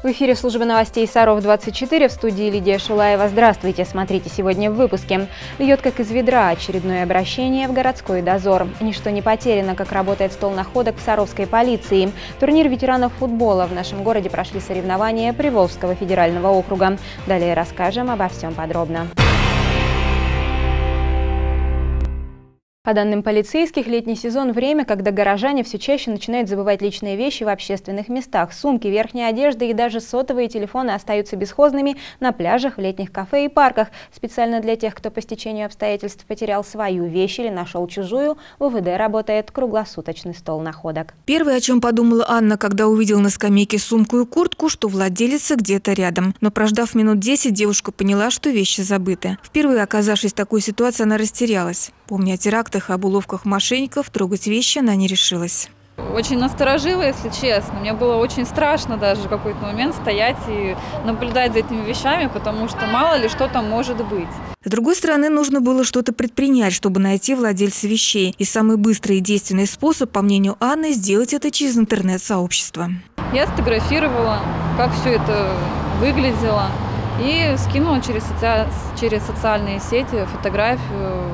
В эфире служба новостей «Саров-24», в студии Лидия Шулаева. Здравствуйте! Смотрите сегодня в выпуске. Льет как из ведра очередное обращение в городской дозор. Ничто не потеряно, как работает стол находок в саровской полиции. Турнир ветеранов футбола. В нашем городе прошли соревнования Приволжского федерального округа. Далее расскажем обо всем подробно. По данным полицейских, летний сезон – время, когда горожане все чаще начинают забывать личные вещи в общественных местах. Сумки, верхняя одежда и даже сотовые телефоны остаются бесхозными на пляжах, в летних кафе и парках. Специально для тех, кто по стечению обстоятельств потерял свою вещь или нашел чужую, в УВД работает круглосуточный стол находок. Первое, о чем подумала Анна, когда увидела на скамейке сумку и куртку, что владелица где-то рядом. Но прождав минут 10, девушка поняла, что вещи забыты. Впервые оказавшись в такой ситуации, она растерялась. Помня о терактах, об уловках мошенников, трогать вещи она не решилась. Очень насторожило, если честно. Мне было очень страшно даже в какой-то момент стоять и наблюдать за этими вещами, потому что мало ли что там может быть. С другой стороны, нужно было что-то предпринять, чтобы найти владельца вещей. И самый быстрый и действенный способ, по мнению Анны, сделать это через интернет-сообщество. Я сфотографировала, как все это выглядело, и скинула через социальные сети фотографию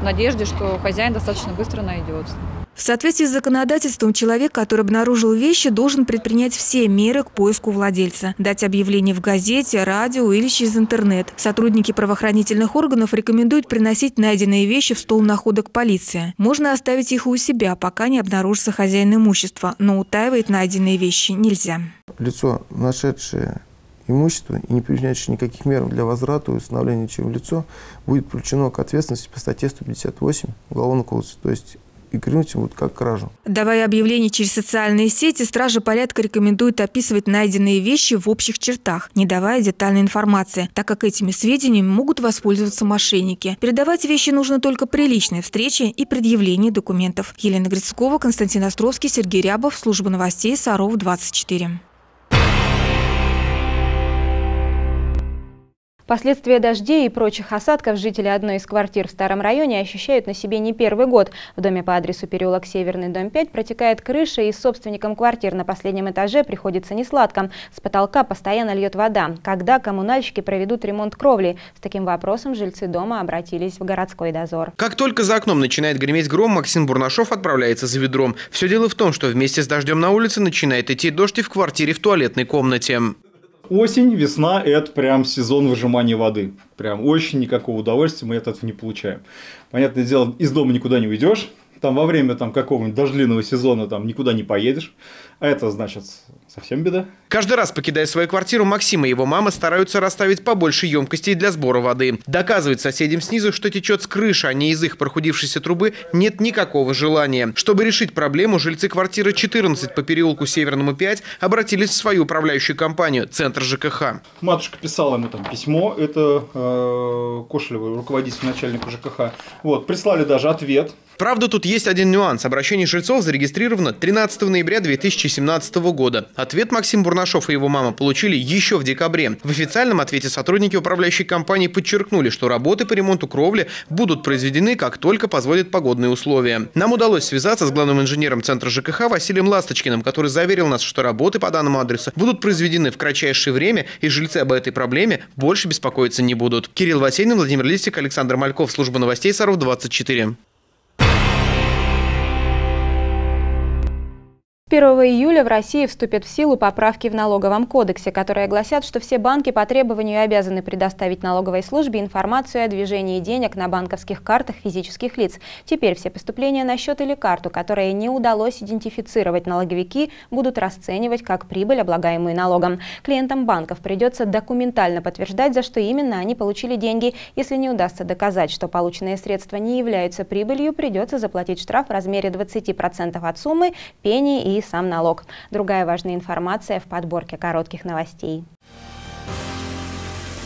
в надежде, что хозяин достаточно быстро найдет. В соответствии с законодательством, человек, который обнаружил вещи, должен предпринять все меры к поиску владельца. Дать объявление в газете, радио или через интернет. Сотрудники правоохранительных органов рекомендуют приносить найденные вещи в стол находок полиции. Можно оставить их у себя, пока не обнаружится хозяин имущества, но утаивать найденные вещи нельзя. Лицо, нашедшее имущество и не применяющее никаких мер для возврата и установления чьего лицо, будет привлечено к ответственности по статье 158 Уголовного кодекса, то есть и крыть вот как кражу. Давая объявления через социальные сети, стражи порядка рекомендуют описывать найденные вещи в общих чертах, не давая детальной информации, так как этими сведениями могут воспользоваться мошенники. Передавать вещи нужно только при личной встрече и предъявлении документов. Елена Грицкова, Константин Островский, Сергей Рябов, служба новостей «Саров-24». Последствия дождей и прочих осадков жители одной из квартир в старом районе ощущают на себе не первый год. В доме по адресу переулок Северный, дом 5, протекает крыша, и собственникам квартир на последнем этаже приходится несладко. С потолка постоянно льет вода. Когда коммунальщики проведут ремонт кровли? С таким вопросом жильцы дома обратились в городской дозор. Как только за окном начинает греметь гром, Максим Бурнашов отправляется за ведром. Все дело в том, что вместе с дождем на улице начинает идти дождь и в квартире в туалетной комнате. Осень, весна – это прям сезон выжимания воды. Прям очень никакого удовольствия мы от этого не получаем. Понятное дело, из дома никуда не уйдешь. Там во время какого-нибудь дождливого сезона никуда не поедешь. А это значит совсем беда. Каждый раз, покидая свою квартиру, Максим и его мама стараются расставить побольше емкостей для сбора воды. Доказывать соседям снизу, что течет с крыши, а не из их прохудившейся трубы, нет никакого желания. Чтобы решить проблему, жильцы квартиры 14 по переулку Северному 5 обратились в свою управляющую компанию «Центр ЖКХ». Матушка писала ему письмо, это Кошелевый, руководитель, начальник ЖКХ. Вот, прислали даже ответ. Правда, тут есть один нюанс. Обращение жильцов зарегистрировано 13 ноября 2017 года. Ответ Максим Бурнашов и его мама получили еще в декабре. В официальном ответе сотрудники управляющей компании подчеркнули, что работы по ремонту кровли будут произведены, как только позволят погодные условия. Нам удалось связаться с главным инженером Центра ЖКХ Василием Ласточкиным, который заверил нас, что работы по данному адресу будут произведены в кратчайшее время, и жильцы об этой проблеме больше беспокоиться не будут. Кирилл Васильев, Владимир Листик, Александр Мальков, служба новостей «Саров-24». 1 июля в России вступят в силу поправки в налоговом кодексе, которые гласят, что все банки по требованию обязаны предоставить налоговой службе информацию о движении денег на банковских картах физических лиц. Теперь все поступления на счет или карту, которые не удалось идентифицировать, налоговики будут расценивать как прибыль, облагаемую налогом. Клиентам банков придется документально подтверждать, за что именно они получили деньги. Если не удастся доказать, что полученные средства не являются прибылью, придется заплатить штраф в размере 20% от суммы, пени и сам налог. Другая важная информация в подборке коротких новостей.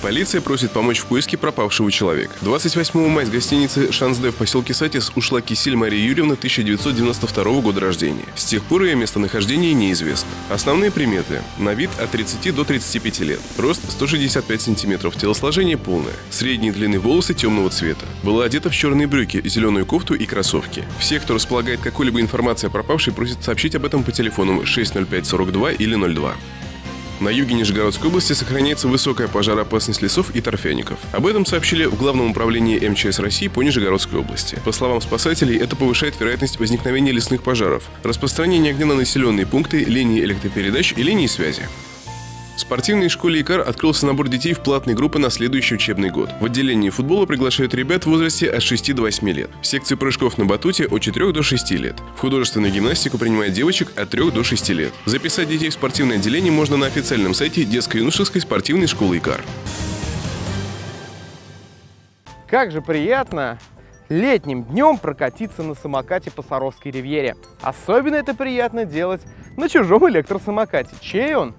Полиция просит помочь в поиске пропавшего человека. 28 мая с гостиницы «Шансде» в поселке Сатис ушла Кисель Мария Юрьевна 1992 года рождения. С тех пор ее местонахождение неизвестно. Основные приметы. На вид от 30 до 35 лет. Рост 165 сантиметров, телосложение полное. Средней длины волосы темного цвета. Была одета в черные брюки, зеленую кофту и кроссовки. Все, кто располагает какой-либо информацией о пропавшей, просят сообщить об этом по телефону 605-42 или 02. На юге Нижегородской области сохраняется высокая пожароопасность лесов и торфяников. Об этом сообщили в Главном управлении МЧС России по Нижегородской области. По словам спасателей, это повышает вероятность возникновения лесных пожаров, распространение огня на населенные пункты, линии электропередач и линии связи. В спортивной школе «Икар» открылся набор детей в платные группы на следующий учебный год. В отделении футбола приглашают ребят в возрасте от 6 до 8 лет. В секции прыжков на батуте от 4 до 6 лет. В художественную гимнастику принимают девочек от 3 до 6 лет. Записать детей в спортивное отделение можно на официальном сайте детско-юношеской спортивной школы «Икар». Как же приятно летним днем прокатиться на самокате по Саровской ривьере. Особенно это приятно делать на чужом электросамокате. Чей он?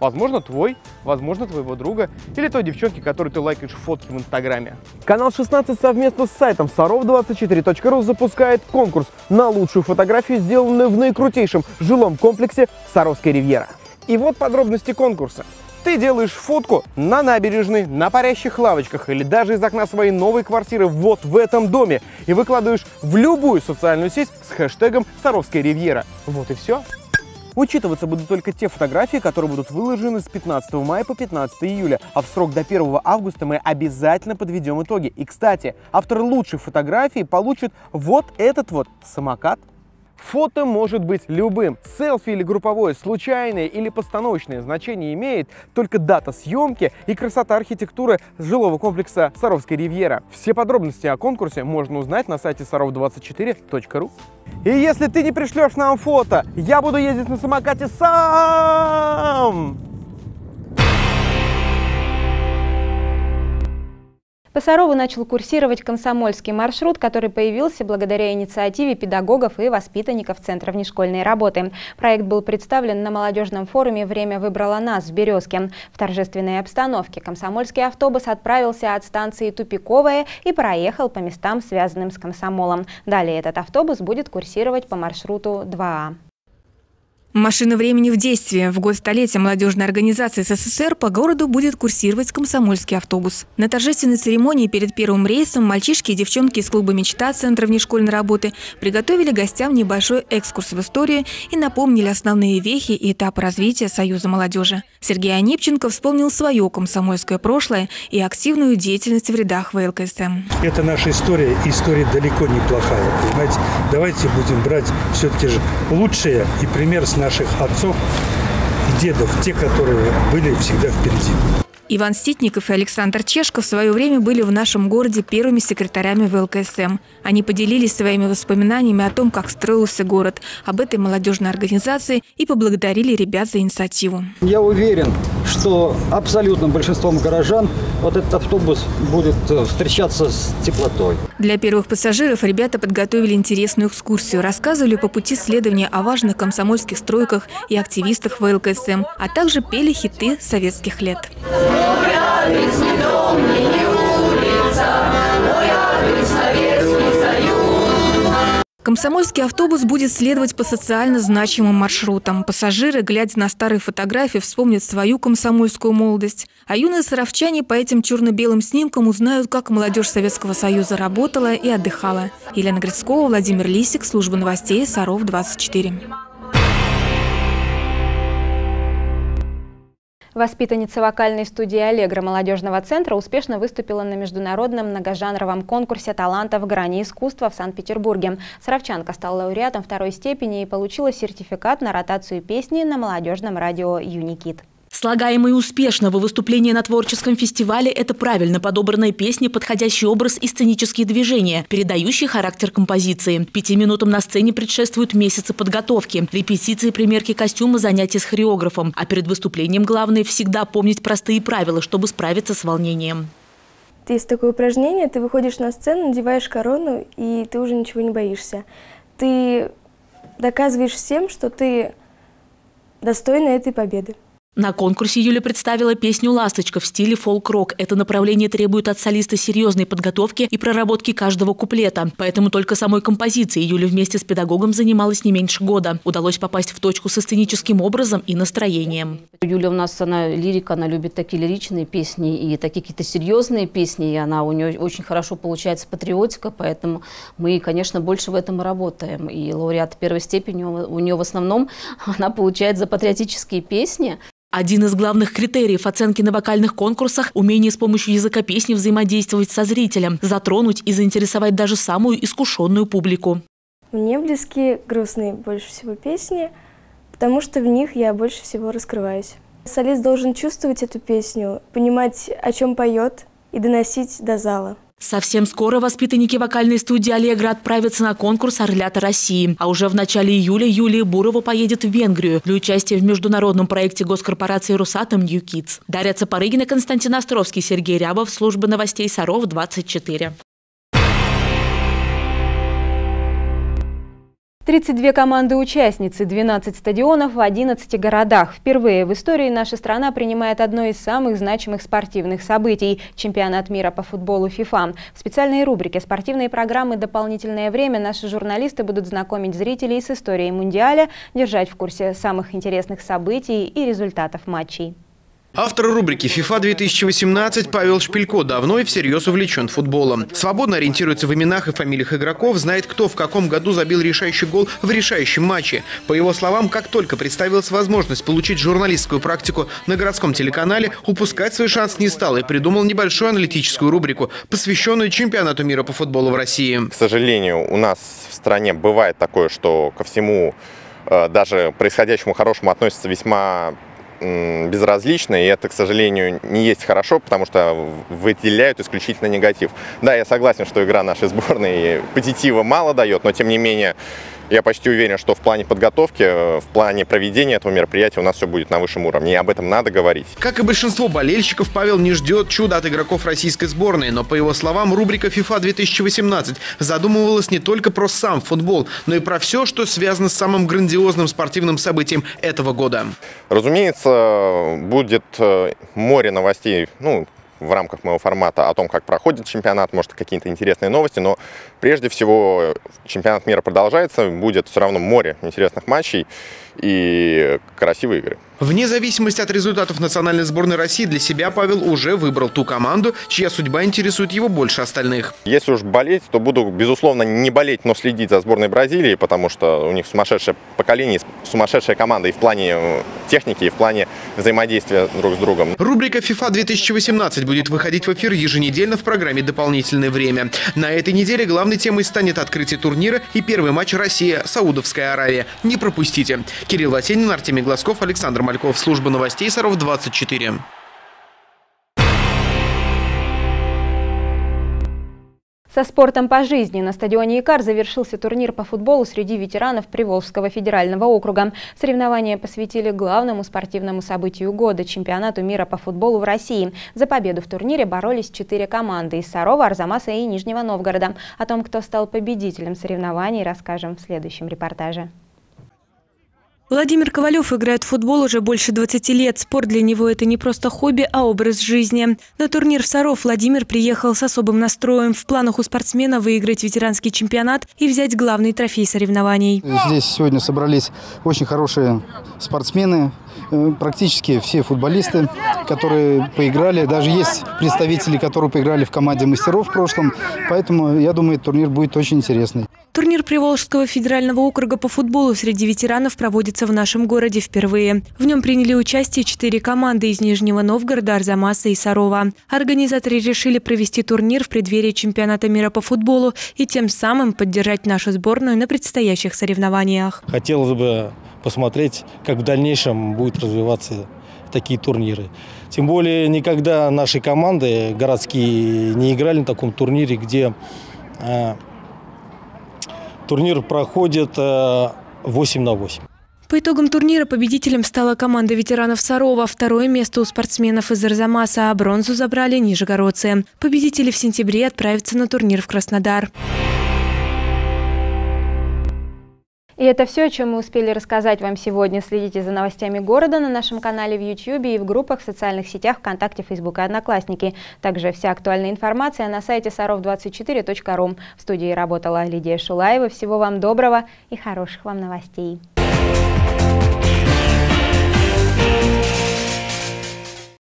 Возможно, твой, возможно, твоего друга или той девчонки, которой ты лайкаешь фотки в Инстаграме. Канал 16 совместно с сайтом sarov24.ru запускает конкурс на лучшую фотографию, сделанную в наикрутейшем жилом комплексе Саровская ривьера. И вот подробности конкурса. Ты делаешь фотку на набережной, на парящих лавочках или даже из окна своей новой квартиры вот в этом доме и выкладываешь в любую социальную сеть с хэштегом «Саровская ривьера». Вот и все. Учитываться будут только те фотографии, которые будут выложены с 15 мая по 15 июля, а в срок до 1 августа мы обязательно подведем итоги. И, кстати, авторы лучших фотографий получат вот этот вот самокат. Фото может быть любым. Селфи или групповое, случайное или постановочное значение имеет, только дата съемки и красота архитектуры жилого комплекса Саровская ривьера. Все подробности о конкурсе можно узнать на сайте sarov24.ru. И если ты не пришлешь нам фото, я буду ездить на самокате сам! По Сарову начал курсировать комсомольский маршрут, который появился благодаря инициативе педагогов и воспитанников Центра внешкольной работы. Проект был представлен на молодежном форуме «Время выбрало нас» в Березке. В торжественной обстановке комсомольский автобус отправился от станции Тупиковая и проехал по местам, связанным с комсомолом. Далее этот автобус будет курсировать по маршруту 2А. Машина времени в действии. В год столетия молодежной организации СССР по городу будет курсировать комсомольский автобус. На торжественной церемонии перед первым рейсом мальчишки и девчонки из клуба «Мечта» Центра внешкольной работы приготовили гостям небольшой экскурс в историю и напомнили основные вехи и этапы развития Союза молодежи. Сергей Анипченко вспомнил свое комсомольское прошлое и активную деятельность в рядах ВЛКСМ. Это наша история, и история далеко не плохая. Понимаете? Давайте будем брать все-таки же лучшее и пример с наших отцов и дедов, те, которые были всегда впереди. Иван Ситников и Александр Чешков в свое время были в нашем городе первыми секретарями ВЛКСМ. Они поделились своими воспоминаниями о том, как строился город, об этой молодежной организации и поблагодарили ребят за инициативу. Я уверен, что абсолютным большинством горожан вот этот автобус будет встречаться с теплотой. Для первых пассажиров ребята подготовили интересную экскурсию, рассказывали по пути следования о важных комсомольских стройках и активистах ВЛКСМ, а также пели хиты советских лет. Мой адрес не дом, не улица, мой адрес Советский Союз. Комсомольский автобус будет следовать по социально значимым маршрутам. Пассажиры, глядя на старые фотографии, вспомнят свою комсомольскую молодость. А юные саровчане по этим черно-белым снимкам узнают, как молодежь Советского Союза работала и отдыхала. Елена Грицкова, Владимир Листик, служба новостей «Саров-24». Воспитанница вокальной студии «Аллегро» молодежного центра успешно выступила на международном многожанровом конкурсе талантов «Грани искусства» в Санкт-Петербурге. Саровчанка стала лауреатом второй степени и получила сертификат на ротацию песни на молодежном радио «Юникит». Слагаемые успешного выступления на творческом фестивале – это правильно подобранная песня, подходящий образ и сценические движения, передающие характер композиции. 5 минутам на сцене предшествуют месяцы подготовки, репетиции, примерки костюма, занятия с хореографом. А перед выступлением главное всегда помнить простые правила, чтобы справиться с волнением. Есть такое упражнение, ты выходишь на сцену, надеваешь корону, и ты уже ничего не боишься. Ты доказываешь всем, что ты достойна этой победы. На конкурсе Юля представила песню «Ласточка» в стиле фолк-рок. Это направление требует от солиста серьезной подготовки и проработки каждого куплета. Поэтому только самой композицией Юля вместе с педагогом занималась не меньше года. Удалось попасть в точку со сценическим образом и настроением. Юля у нас, она лирика, она любит такие лиричные песни и такие какие-то серьезные песни. И она, у нее очень хорошо получается патриотика, поэтому мы, конечно, больше в этом и работаем. И лауреат первой степени у нее в основном она получает за патриотические песни. Один из главных критериев оценки на вокальных конкурсах – умение с помощью языка песни взаимодействовать со зрителем, затронуть и заинтересовать даже самую искушенную публику. Мне близки грустные больше всего песни, потому что в них я больше всего раскрываюсь. Солист должен чувствовать эту песню, понимать, о чем поет, и доносить до зала. Совсем скоро воспитанники вокальной студии «Аллегро» отправятся на конкурс «Орлята России». А уже в начале июля Юлия Бурова поедет в Венгрию для участия в международном проекте госкорпорации «Русатом Нью Кидс». Дарья Цапорыгина, Константин Островский, Сергей Рябов. Служба новостей «Саров-24». 32 команды-участницы, 12 стадионов в 11 городах. Впервые в истории наша страна принимает одно из самых значимых спортивных событий – чемпионат мира по футболу FIFA. В специальной рубрике спортивной программы «Дополнительное время» наши журналисты будут знакомить зрителей с историей Мундиаля, держать в курсе самых интересных событий и результатов матчей. Автор рубрики «FIFA 2018» Павел Шпилько давно и всерьез увлечен футболом. Свободно ориентируется в именах и фамилиях игроков, знает, кто в каком году забил решающий гол в решающем матче. По его словам, как только представилась возможность получить журналистскую практику на городском телеканале, упускать свой шанс не стал и придумал небольшую аналитическую рубрику, посвященную чемпионату мира по футболу в России. К сожалению, у нас в стране бывает такое, что ко всему, даже происходящему хорошему, относятся весьма безразлично, и это, к сожалению, не есть хорошо, потому что выделяют исключительно негатив. Да, я согласен, что игра нашей сборной позитива мало дает, но тем не менее я почти уверен, что в плане подготовки, в плане проведения этого мероприятия у нас все будет на высшем уровне, и об этом надо говорить. Как и большинство болельщиков, Павел не ждет чуда от игроков российской сборной, но, по его словам, рубрика FIFA 2018 задумывалась не только про сам футбол, но и про все, что связано с самым грандиозным спортивным событием этого года. Разумеется, будет море новостей, в рамках моего формата о том, как проходит чемпионат, может, какие-то интересные новости, но прежде всего чемпионат мира продолжается, будет все равно море интересных матчей и красивые игры. Вне зависимости от результатов национальной сборной России, для себя Павел уже выбрал ту команду, чья судьба интересует его больше остальных. Если уж болеть, то буду, безусловно, не болеть, но следить за сборной Бразилии, потому что у них сумасшедшее поколение, сумасшедшая команда и в плане техники, и в плане взаимодействия друг с другом. Рубрика FIFA 2018 будет выходить в эфир еженедельно в программе «Дополнительное время». На этой неделе главной темой станет открытие турнира и первый матч Россия-Саудовская Аравия. Не пропустите. Кирилл Латенин, Артемий Глазков, Александр Мальков. Служба новостей «Саров-24». Со спортом по жизни. На стадионе «Икар» завершился турнир по футболу среди ветеранов Приволжского федерального округа. Соревнования посвятили главному спортивному событию года – чемпионату мира по футболу в России. За победу в турнире боролись 4 команды – из Сарова, Арзамаса и Нижнего Новгорода. О том, кто стал победителем соревнований, расскажем в следующем репортаже. Владимир Ковалев играет в футбол уже больше 20 лет. Спорт для него – это не просто хобби, а образ жизни. На турнир в Саров Владимир приехал с особым настроем. В планах у спортсмена выиграть ветеранский чемпионат и взять главный трофей соревнований. Здесь сегодня собрались очень хорошие спортсмены, практически все футболисты, которые поиграли. Даже есть представители, которые поиграли в команде мастеров в прошлом. Поэтому, я думаю, турнир будет очень интересный. Турнир Приволжского федерального округа по футболу среди ветеранов проводится в нашем городе впервые. В нем приняли участие 4 команды из Нижнего Новгорода, Арзамаса и Сарова. Организаторы решили провести турнир в преддверии чемпионата мира по футболу и тем самым поддержать нашу сборную на предстоящих соревнованиях. Хотелось бы посмотреть, как в дальнейшем будут развиваться такие турниры. Тем более никогда наши команды городские не играли на таком турнире, где... Турнир проходит 8 на 8. По итогам турнира победителем стала команда ветеранов Сарова, второе место у спортсменов из Арзамаса, а бронзу забрали нижегородцы. Победители в сентябре отправятся на турнир в Краснодар. И это все, о чем мы успели рассказать вам сегодня. Следите за новостями города на нашем канале в YouTube и в группах в социальных сетях ВКонтакте, Facebook и Одноклассники. Также вся актуальная информация на сайте sarov24.ru. В студии работала Лидия Шулаева. Всего вам доброго и хороших вам новостей.